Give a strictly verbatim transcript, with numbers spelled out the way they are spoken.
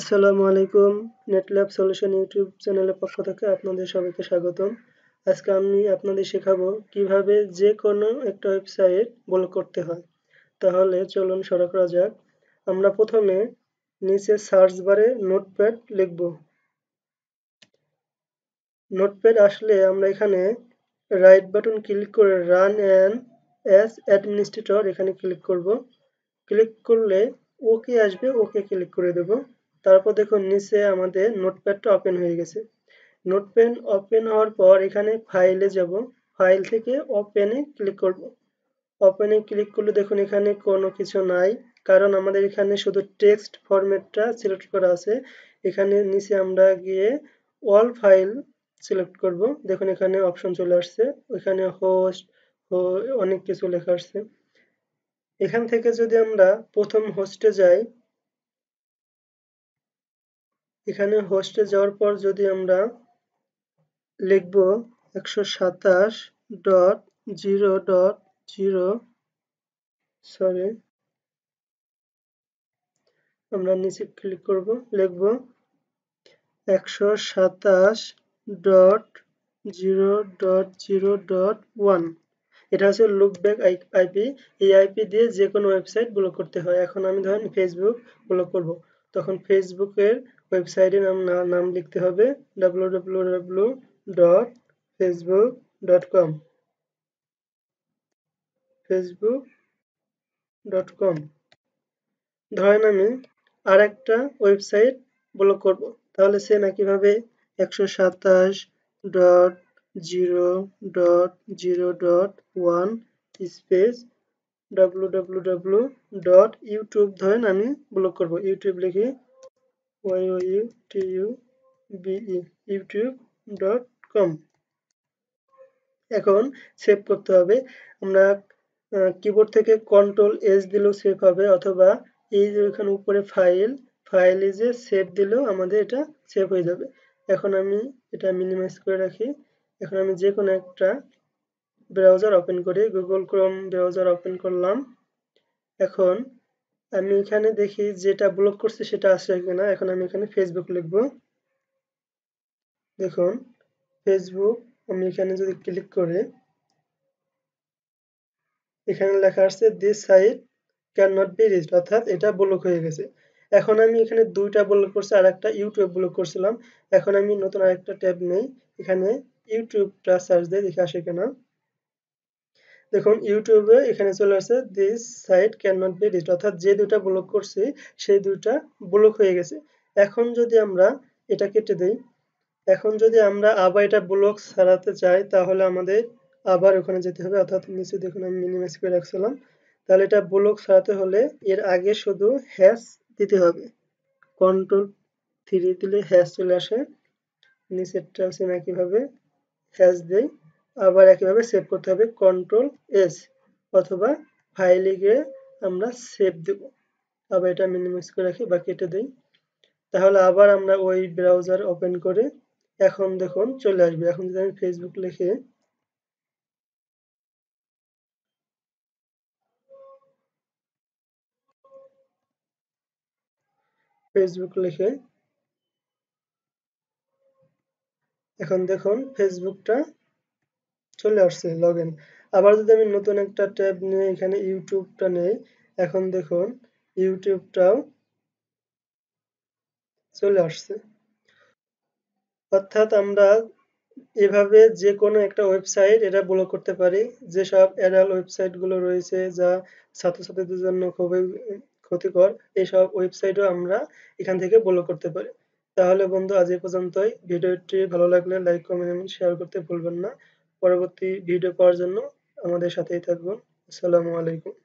আসসালামু আলাইকুম নেটল্যাব solution YouTube চ্যানেলের পক্ষ থেকে আপনাদের সবাইকে স্বাগতম। আজকে আমি আপনাদের শেখাবো কিভাবে যে কোনো একটা ওয়েবসাইট ব্লক করতে হয়। তাহলে চলুন শুরু করা যাক। আমরা প্রথমে নিচে সার্চ বারে নোটপ্যাড লিখব। নোটপ্যাড আসলে আমরা এখানে রাইট বাটন ক্লিক করে রান অ্যান্ড অ্যাজ অ্যাডমিনিস্ট্রেটর এখানে ক্লিক করব। ক্লিক করলে ওকে আসবে, ওকে ক্লিক করে দেব। তারপর দেখুন নিচে আমাদের নোটপ্যাডটা ওপেন হয়ে গেছে। নোটপ্যাড ওপেন হওয়ার পর এখানে ফাইলে যাব, ফাইল থেকে ওপেনে ক্লিক করব। ওপেনে ক্লিক করলে দেখুন এখানে কোনো কিছু নাই, কারণ আমাদের এখানে শুধু টেক্সট ফরম্যাটটা সিলেক্ট করা আছে। এখানে নিচে আমরা গিয়ে অল ফাইল সিলেক্ট করব। দেখুন এখানে অপশন চলে আসছে, এখানে হোস্ট অনেক কিছু লেখা আসছে। এখান থেকে যদি আমরা প্রথম হোস্টে যাই, এখানে হোস্টে যাওয়ার পর যদি আমরা লিখব একশো সাতাশ dot zero dot zero sorry আমরা নিচে ক্লিক করব, লিখব একশো সাতাশ dot zero dot zero dot one. এটা হচ্ছে লুপব্যাক আইপি। এই আইপি দিয়ে যে কোনো ওয়েবসাইট ব্লক করতে হয়। এখন আমি ধরেন ফেসবুক ব্লক করব, তখন ফেসবুকের ওয়েবসাইটের নাম নাম লিখতে হবে W W W dot Facebook dot com Facebook dot com. ধরেন আমি আর একটা ওয়েবসাইট ব্লক করব, তাহলে সেম একইভাবে একশো সাতাশ dot zero dot zero dot one space W W W dot YouTube ধরেন আমি ব্লক করব। ইউটিউব লিখে ইউটিউব ডট কম। এখন সেভ করতে হবে। আমরা কিবোর্ড থেকে কন্ট্রোল এস দিলেও সেভ হবে, অথবা এই যে ওইখানে উপরে ফাইল ফাইলে যে সেভ দিলেও আমাদের এটা সেভ হয়ে যাবে। এখন আমি এটা মিনিমাইজ করে রাখি। এখন আমি যে কোনো একটা ব্রাউজার ওপেন করি, গুগল ক্রোম ব্রাউজার ওপেন করলাম। এখন আমি এখানে দেখি যেটা ব্লক করছে সেটা আসছে কিনা। এখন আমি এখানে ফেসবুক লিখব। দেখুন ফেসবুক আমি এখানে যদি ক্লিক করে এখানে লেখা আসছে this site can not be reached, অর্থাৎ এটা ব্লক হয়ে গেছে। এখন আমি এখানে দুইটা ব্লক করছি, আর একটা ইউটিউব ব্লক করছিলাম। এখন আমি নতুন আরেকটা ট্যাব নেই, এখানে ইউটিউবটা সার্চ দিয়ে দেখে আসে কিনা। দেখুন ইউটিউবে এখানে চলে আসছে this site can not be reached, অর্থাৎ যে দুটা ব্লক করছি সেই দুটা ব্লক হয়ে গেছে। এখন যদি আমরা এটা কেটে দেই, এখন যদি আমরা আবার এটা ব্লক সারাতে চাই, তাহলে আমাদের আবার ওখানে যেতে হবে, অর্থাৎ নিচে দেখুন আমি মিনিমাইজ করে রাখছিলাম। তাহলে এটা ব্লক সারাতে হলে এর আগে শুধু হ্যাশ দিতে হবে, কন্ট্রোল থ্রি দিলে হ্যাশ চলে আসে। নিচেরটা সেম একইভাবে হ্যাশ দেই, আবার একইভাবে সেভ করতে হবে কন্ট্রোল এস, অথবা ফাইলে গিয়ে আমরা সেভ দেব। আবার এটা মিনিমাইজ করে রাখি বা কেটে দেই, তাহলে আবার আমরা ওই ব্রাউজার ওপেন করে এখন দেখুন চলে আসবে। এখন যদি আমি ফেসবুক লিখে ফেসবুক লিখে এখন দেখুন ফেসবুকটা চলে আসছে লগ ইন। আবার যদি আমি নতুন একটা ট্যাব নিয়ে এখানে ইউটিউবটা নেই, এখন দেখুন ইউটিউবটাও চলে আসছে। অর্থাৎ আমরা এভাবে যে কোনো একটা ওয়েবসাইট এটা ব্লক করতে পারি। যেসব অ্যাডাল্ট ওয়েবসাইটগুলো রয়েছে যা ছাত্রছাত্রীদের জন্য খুবই ক্ষতিকর, এইসব ওয়েবসাইটও আমরা এখান থেকে ব্লক করতে পারি। তাহলে বন্ধু আজ এ পর্যন্তই। ভিডিওটি ভালো লাগলে লাইক কমেন্ট এবং শেয়ার করতে ভুলবেন না। পরবর্তী ভিডিও পাওয়ার জন্য আমাদের সাথেই থাকবেন। আসসালামু আলাইকুম।